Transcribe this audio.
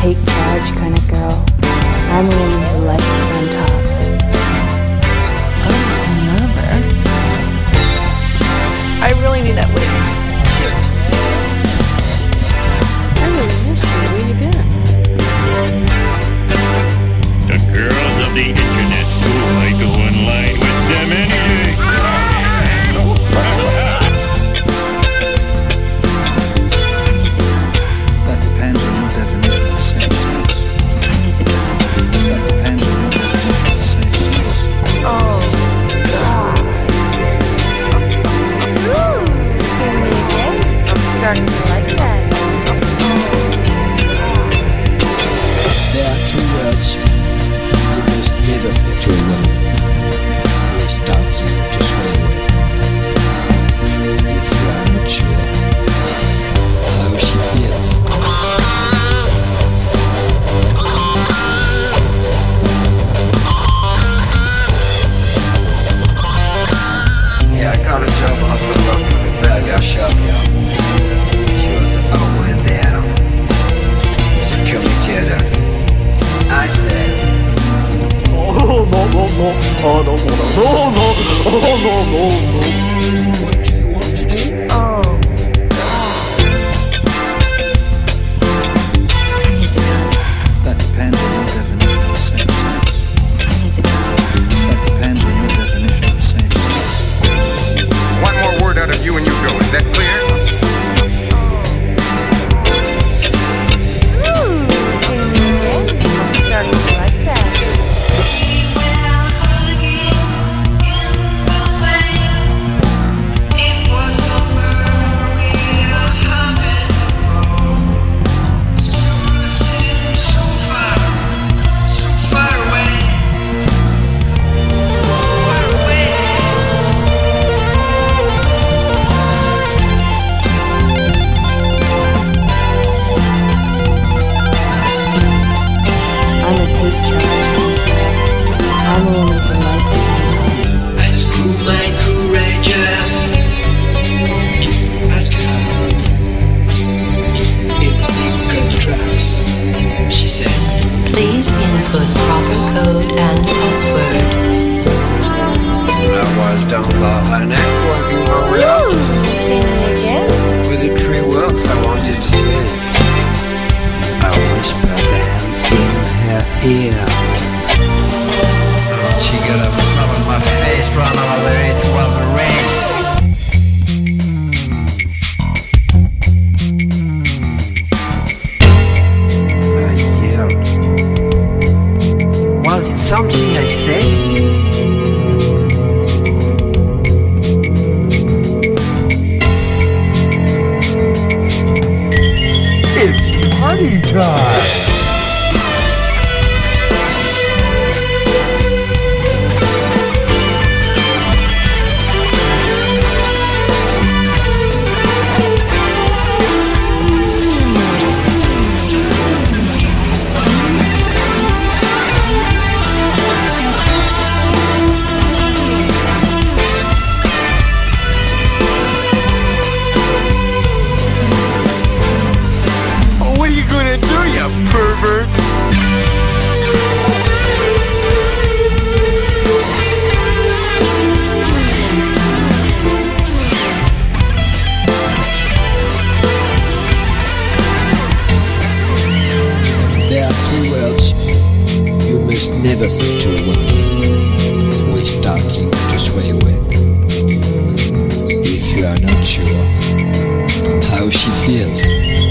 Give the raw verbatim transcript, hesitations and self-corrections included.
take charge kind of girl. I'm a woman who likes it on top. Oh, another. I really need that wig. I really miss you. Where you been? The girls of the internet do like to online with them any day. That depends on your definition of sex. That depends on your definition of sex. Oh, God. Ooh, you I'm starting to like that. There are two words you must never say to a woman. They start you to sway away. If you are not sure how she feels, yeah, I got a job out of luck in the burger shop, yeah. She was over there. She came together. I said, oh no, no, no, no, oh no, no, no, oh no, no, no. What do you want to do? Oh. That depends on your definition of sex. That depends on your definition of sex. One more word out of you and you go, is that clear? How she feels.